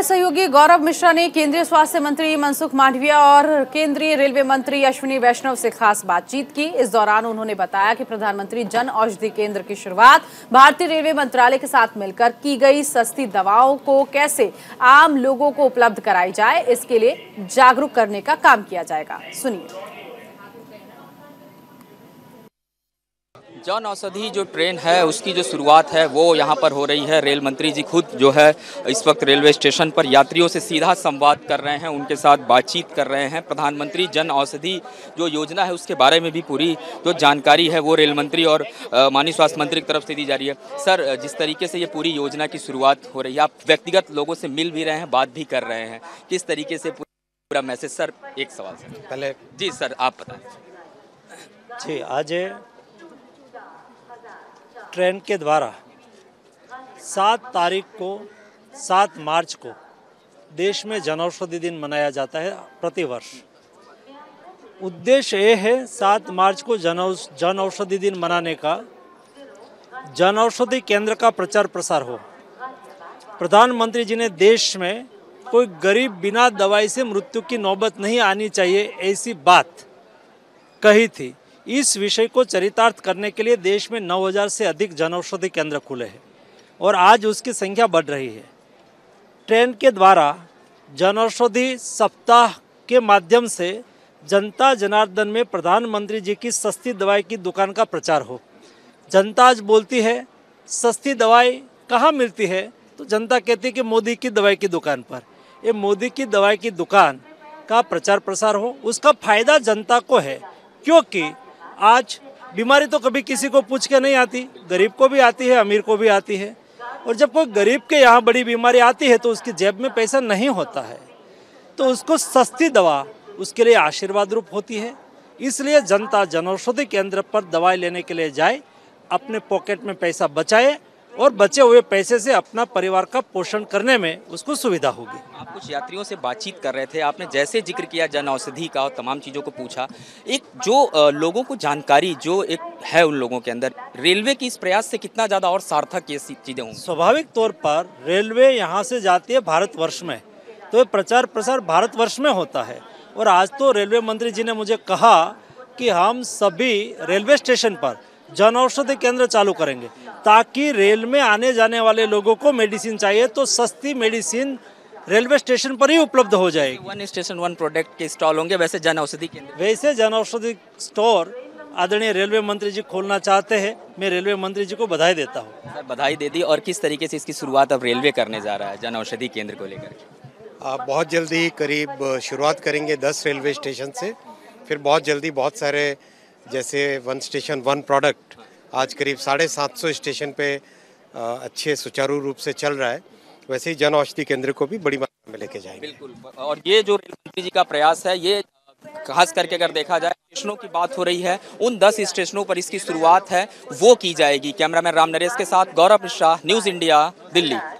हमारे सहयोगी गौरव मिश्रा ने केंद्रीय स्वास्थ्य मंत्री मनसुख मांडविया और केंद्रीय रेलवे मंत्री अश्विनी वैष्णव से खास बातचीत की। इस दौरान उन्होंने बताया कि प्रधानमंत्री जन औषधि केंद्र की शुरुआत भारतीय रेलवे मंत्रालय के साथ मिलकर की गई सस्ती दवाओं को कैसे आम लोगों को उपलब्ध कराई जाए, इसके लिए जागरूक करने का काम किया जाएगा। सुनिए। जन औषधि जो ट्रेन है उसकी जो शुरुआत है वो यहाँ पर हो रही है। रेल मंत्री जी खुद जो है इस वक्त रेलवे स्टेशन पर यात्रियों से सीधा संवाद कर रहे हैं, उनके साथ बातचीत कर रहे हैं। प्रधानमंत्री जन औषधि जो योजना है उसके बारे में भी पूरी जो जानकारी है वो रेल मंत्री और माननीय स्वास्थ्य मंत्री की तरफ से दी जा रही है। सर, जिस तरीके से ये पूरी योजना की शुरुआत हो रही है, आप व्यक्तिगत लोगों से मिल भी रहे हैं, बात भी कर रहे हैं, किस तरीके से पूरा मैसेज? सर एक सवाल सर, पहले जी सर आप बताएं जी। आज ट्रेन के द्वारा 7 मार्च को देश में जन औषधि दिन मनाया जाता है प्रतिवर्ष। उद्देश्य ये है 7 मार्च को जन औषधि दिन मनाने का, जन औषधि केंद्र का प्रचार प्रसार हो। प्रधानमंत्री जी ने देश में कोई गरीब बिना दवाई से मृत्यु की नौबत नहीं आनी चाहिए ऐसी बात कही थी। इस विषय को चरितार्थ करने के लिए देश में 9000 से अधिक जनऔषधि केंद्र खुले हैं और आज उसकी संख्या बढ़ रही है। ट्रेन के द्वारा जनऔषधि सप्ताह के माध्यम से जनता जनार्दन में प्रधानमंत्री जी की सस्ती दवाई की दुकान का प्रचार हो। जनता आज बोलती है सस्ती दवाई कहाँ मिलती है, तो जनता कहती है कि मोदी की दवाई की दुकान पर। ये मोदी की दवाई की दुकान का प्रचार प्रसार हो, उसका फायदा जनता को है, क्योंकि आज बीमारी तो कभी किसी को पूछ के नहीं आती, गरीब को भी आती है, अमीर को भी आती है। और जब कोई गरीब के यहाँ बड़ी बीमारी आती है तो उसकी जेब में पैसा नहीं होता है, तो उसको सस्ती दवा उसके लिए आशीर्वाद रूप होती है। इसलिए जनता जनऔषधि केंद्र पर दवाई लेने के लिए जाए, अपने पॉकेट में पैसा बचाए और बचे हुए पैसे से अपना परिवार का पोषण करने में उसको सुविधा होगी। आप कुछ यात्रियों से बातचीत कर रहे थे, आपने जैसे जिक्र किया जन औषधि का और तमाम चीज़ों को पूछा, एक जो लोगों को जानकारी जो एक है उन लोगों के अंदर, रेलवे की इस प्रयास से कितना ज़्यादा और सार्थक ये चीज़ें होंगी? स्वाभाविक तौर पर रेलवे यहाँ से जाती है भारतवर्ष में, तो ये प्रचार प्रसार भारतवर्ष में होता है। और आज तो रेलवे मंत्री जी ने मुझे कहा कि हम सभी रेलवे स्टेशन पर जन औषधि केंद्र चालू करेंगे, ताकि रेल में आने जाने वाले लोगों को मेडिसिन चाहिए तो सस्ती मेडिसिन रेलवे स्टेशन पर ही उपलब्ध हो जाएगी। 1 स्टेशन 1 प्रोडक्ट के स्टॉल होंगे, वैसे जन औषधि केंद्र, वैसे जन औषधि स्टोर आदरणीय रेलवे मंत्री जी खोलना चाहते हैं। मैं रेलवे मंत्री जी को बधाई देता हूँ। सर बधाई दे दी। और किस तरीके से इसकी शुरुआत अब रेलवे करने जा रहा है जन औषधि केंद्र को लेकर? आप बहुत जल्दी करीब शुरुआत करेंगे 10 रेलवे स्टेशन से, फिर बहुत जल्दी बहुत सारे, जैसे 1 स्टेशन 1 प्रोडक्ट आज करीब 750 स्टेशन पे अच्छे सुचारू रूप से चल रहा है, वैसे ही जन औषधि केंद्र को भी बड़ी मात्रा में लेके जाएंगे। बिल्कुल। और ये जो रेल मंत्री जी का प्रयास है, ये खास करके अगर देखा जाए स्टेशनों की बात हो रही है, उन 10 स्टेशनों पर इसकी शुरुआत है वो की जाएगी। कैमरामैन राम नरेश के साथ गौरव मिश्रा, न्यूज़ इंडिया, दिल्ली।